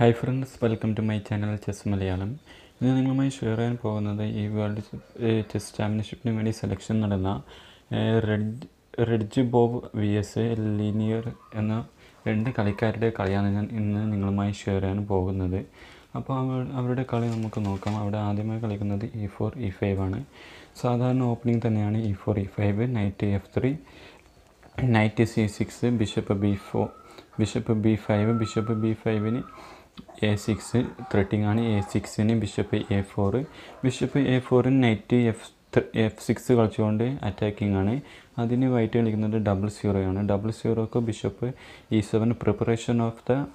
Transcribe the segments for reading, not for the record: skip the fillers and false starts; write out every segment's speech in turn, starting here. Hi friends, welcome to my channel Chess Malayalam. In Ningamai Shura and Povanada, E World Chess Championship Nimani selection Nadana, Radjbov VSA, linear and a rent Kalikade Kalyanan in Ningamai Shura and Povanade. Upon Avada Kalyamukanokam, Avada Adima Kalikanadi E4, E5. Sadhan opening the Nani E4, E5, knight F3, knight C6, bishop B4, bishop B5, bishop B5. A6 threatening A6 in bishop A4, bishop A4 in knight F6 attacking on Adini white and double zero bishop E7 preparation of the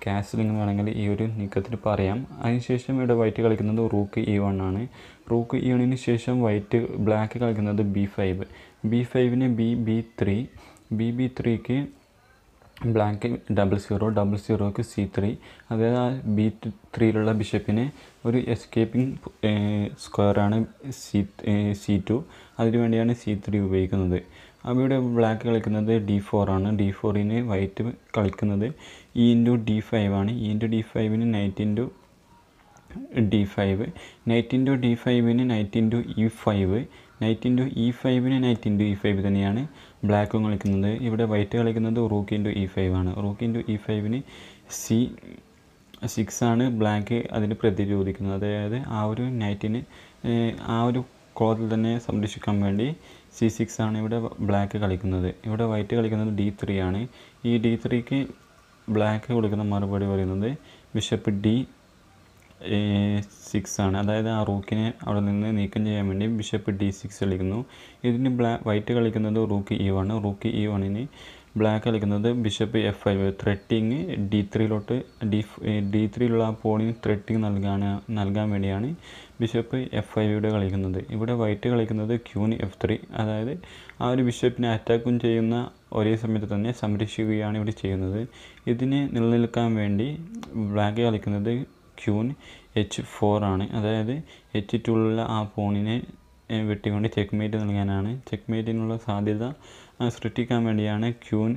castling Nikatri Pariam. Initiation made a white rook E1 on rook E1 initiation white black B5. B5 in B3 BB3 black double zero C3 that B3 bishop in escaping square on C2 C3 black D4 on D4 in white E into D5 on E into D5 in knight into D5 knight into D5 in knight into E5 knight into E5 and knight into E5 then black white rook into E5 rook into E5 C6 and black knight in cloth C6 and black white D3 E D3 black bishop D 6 ആണ് അതായത് ആ റൂക്കിനെ അവിടെ നിന്ന് നീക്കം ചെയ്യാൻ വേണ്ടി bishop d6 കളിക്കുന്നു ഇതിനെ വൈറ്റ് കളിക്കുന്നത് റൂക്ക് e1 റൂക്ക് e1 നെ ബ്ലാക്ക് കളിക്കുന്നത് ബിഷപ്പ് f5 ത്രെറ്റിംഗ് d3 ലോട്ട് d3 ലുള്ള ആ പോണിന് ത്രെറ്റിംഗ് നൽകാൻ വേണ്ടിയാണ് ബിഷപ്പ് f5 ഇവിടെ കളിക്കുന്നത് ഇവിടെ വൈറ്റ് കളിക്കുന്നത് ക്യൂൻ f3 അതായത് ആ ഒരു ബിഷപ്പിനെ അറ്റാക്കും ചെയ്യുന്ന ഒരേ സമയത്ത് തന്നെ സംരക്ഷിക്കുകയാണ് ഇവിടെ ചെയ്യുന്നത് ഇതിനെ നിലനിൽക്കാൻ വേണ്ടി ബ്ലാക്ക് കളിക്കുന്നത് Queen H4 ആണ് അതായത് H2 ഉള്ള ആ പോണിനെ വെട്ടിക്കൊണ്ട് ചെക്ക്മേറ്റ് നൽകാനാണ് ചെക്ക്മേറ്റിനുള്ള സാധ്യത സൃഷ്ടിക്കാൻ വേണ്ടിയാണ് Queen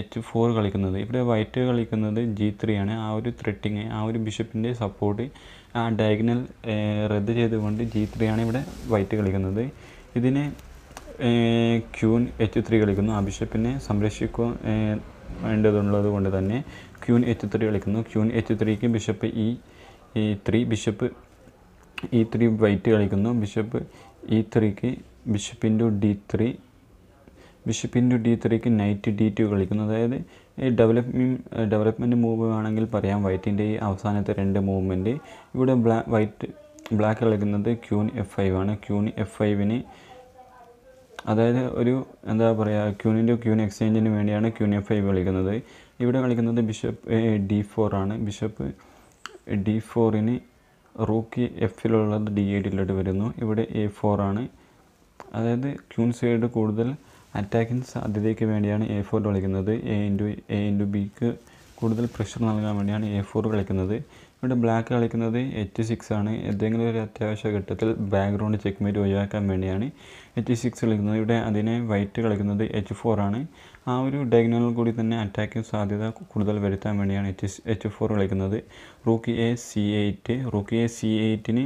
H4 കളിക്കുന്നത് ഇവിടെ വൈറ്റ് കളിക്കുന്നത് G3 ആണ് ആ ഒരു ത്രെറ്റിംഗ് ആ ഒരു ബിഷപ്പിന്റെ സപ്പോർട്ട് ആ ഡയഗണൽ റദ്ദ് ചെയ്തുകൊണ്ട് G3 ആണ് ഇവിടെ വൈറ്റ് കളിക്കുന്നത് ഇതിനെ Queen H3 കളിക്കുന്നു ആ ബിഷപ്പിനെ സംരക്ഷിക്കുക വേണ്ടതുള്ളതുകൊണ്ട് തന്നെ Queen H3 കളിക്കുന്നു Queen H3 ക്ക് bishop E3 bishop E3 white കളിക്കുന്നു ബിഷപ്പ് E3 ക്ക് ബിഷപ്പ് D3 ബിഷപ്പ് D3 ക്ക് നൈറ്റ് D2 കളിക്കുന്നു അതായത് ഡെവലപ്മെന്റ് മൂവ് ആണെങ്കിൽ പറയാം വൈറ്റിന്റെ ഈ അവസാനത്തെ രണ്ട് മൂവ്മെന്റ് ഇവിടെ ബ്ലാക്ക് കളിക്കുന്നത് Queen F5 ആണ് Queen F5 നെ അതായത് ഒരു എന്താ പറയാ ക്യൂനിന്റെ ക്യൂൻ എക്സ്ചേഞ്ചിന് വേണ്ടിയാണ് ക്യൂൻ F5 കളിക്കുന്നത് ഇവിടെ കളിക്കുന്നത് ബിഷപ്പ് D4 ആണ് ബിഷപ്പ് D4 നെ റൂക്ക് F ൽ ഉള്ളത് D8 ലേക്ക് വരുന്നു ഇവിടെ A4 ആണ് അതായത് ക്യൂൻ സൈഡ് കൂടുതൽ അറ്റാക്കിംഗ് സാധ്യതയ്ക്ക് വേണ്ടിയാണ് A4 കളിക്കുന്നത് A into B ക്ക് കൂടുതൽ പ്രഷർ നൽകാൻ വേണ്ടിയാണ് A4 കളിക്കുന്നത് ഇവിടെ ബ്ലാക്ക് കളിക്കുന്നത് H6 ആണ് എന്തെങ്കിലും ഒരു അത്യാവശ്യ ഘട്ടത്തിൽ ബാക്ക്ഗ്രൗണ്ട് ചെക്ക്മേറ്റ് ഒഴിവാക്കാൻ വേണ്ടിയാണ് H6 കളിക്കുന്നത് ഇവിടെ അതിനെ വൈറ്റ് കളിക്കുന്നത് H4 ആണ് ആ ഒരു ഡയഗണൽ കൂടി തന്നെ അറ്റാക്കിംഗ് സാധ്യത കൂടുതൽ വരുത്താൻ വേണ്ടിയാണ് H4 കളിക്കുന്നത് റൂക്ക് C8 റൂക്ക് C8 നെ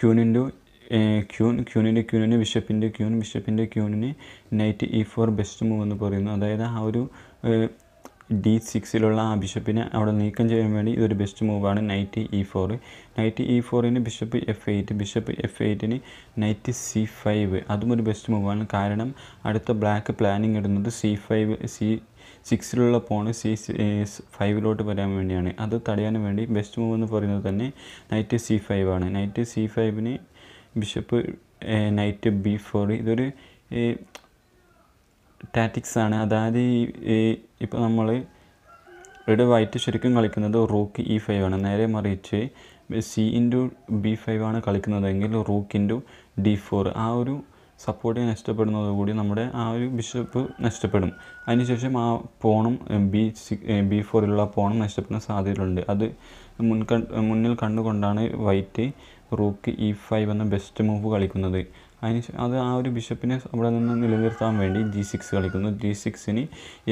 ക്യൂനിന്റെ ബിഷപ്പ് നെ നൈറ്റ് E4 ബെസ്റ്റ് മൂവ് എന്ന് പറയുന്നു അതായത് ആ ഒരു D6 ലുള്ള ആ ബിഷപ്പിനെ അവിടെ നീക്കം ചെയ്യാൻ വേണ്ടി ഇതൊരു ബെസ്റ്റ് മൂവ് ആണ് നൈറ്റ് E4 നൈറ്റ് E4 നെ ബിഷപ്പ് F8 ബിഷപ്പ് F8 നെ നൈറ്റ് C5 അതും ഒരു ബെസ്റ്റ് മൂവ് ആണ് കാരണം അടുത്ത ബ്ലാക്ക് പ്ലാനിംഗ് ഇടുന്നത് C5 C6 ലുള്ള പോണ് C5 ലോട്ട് വരാൻ വേണ്ടിയാണ് അത് തടയാൻ വേണ്ടി ബെസ്റ്റ് മൂവ് എന്ന് പറയുന്നത് തന്നെ നൈറ്റ് C5 ആണ് നൈറ്റ് C5 നെ ബിഷപ്പ് നൈറ്റ് B4 ഇതൊരു tactics ആണ് അതായത് ഇപ്പോൾ നമ്മൾ ഇവിടെ വൈറ്റ് ശരിക്കും കളിക്കുന്നത് റൂക്ക് E5 ആണ് നേരെ മറിച്ച് C into B5 ആണ് കളിക്കുന്നതെങ്കിൽ റൂക്ക് into D4 ആ ഒരു സപ്പോർട്ട് നഷ്ടപ്പെടുന്നതോടുകൂടി നമ്മുടെ ആ ഒരു ബിഷപ്പ് നഷ്ടപ്പെടും അതിനുശേഷം ആ പോണും B4 ഉള്ള പോണും നഷ്ടപ്പെടുന്ന സാധ്യതയുണ്ട് അത് മുന്നിൽ കണ്ടുകൊണ്ടാണ് വൈറ്റ് റൂക്ക് E5 എന്ന ബെസ്റ്റ് മൂവ് കളിക്കുന്നത് അത് ആ ഒരു ബിഷപ്പിനെ അവിടെ നിന്ന് നിലനിർത്താൻ വേണ്ടി G6 കളിക്കുന്നു G6 നെ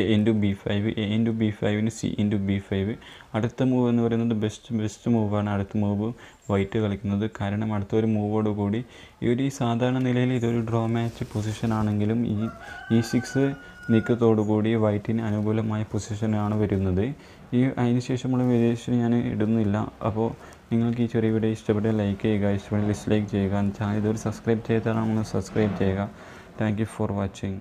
A into B5 A into B5 ന് C into B5 അടുത്ത മൂവ് എന്ന് പറയുന്നത് ബെസ്റ്റ് മൂവാണ് അടുത്ത മൂവ് വൈറ്റ് കളിക്കുന്നത്. കാരണം അടുത്തൊരു മൂവോട് കൂടി ഈ ഒരു സാധാരണ നിലയിൽ ഇതൊരു ഡ്രോ മാച്ച് പൊസിഷനാണെങ്കിലും ഈ E6 നീക്കത്തോടുകൂടി വൈറ്റിന് അനുകൂലമായ പൊസിഷനാണ് വരുന്നത്. ഈ അതിന് ശേഷമുള്ള വിദേശം ഞാൻ ഇടുന്നില്ല. അപ്പോൾ നിങ്ങൾക്ക് ഈ ചെറിയ വീഡിയോ ഇഷ്ടപ്പെട്ടാൽ ലൈക്ക് ചെയ്യുക, ഇഷ്ടപ്പെട്ടാൽ ഡിസ്ലൈക്ക് ചെയ്യുക, ചാനൽ ഇതുവരെ സബ്സ്ക്രൈബ് ചെയ്താൽ സബ്സ്ക്രൈബ് ചെയ്യുക. Thank you for watching.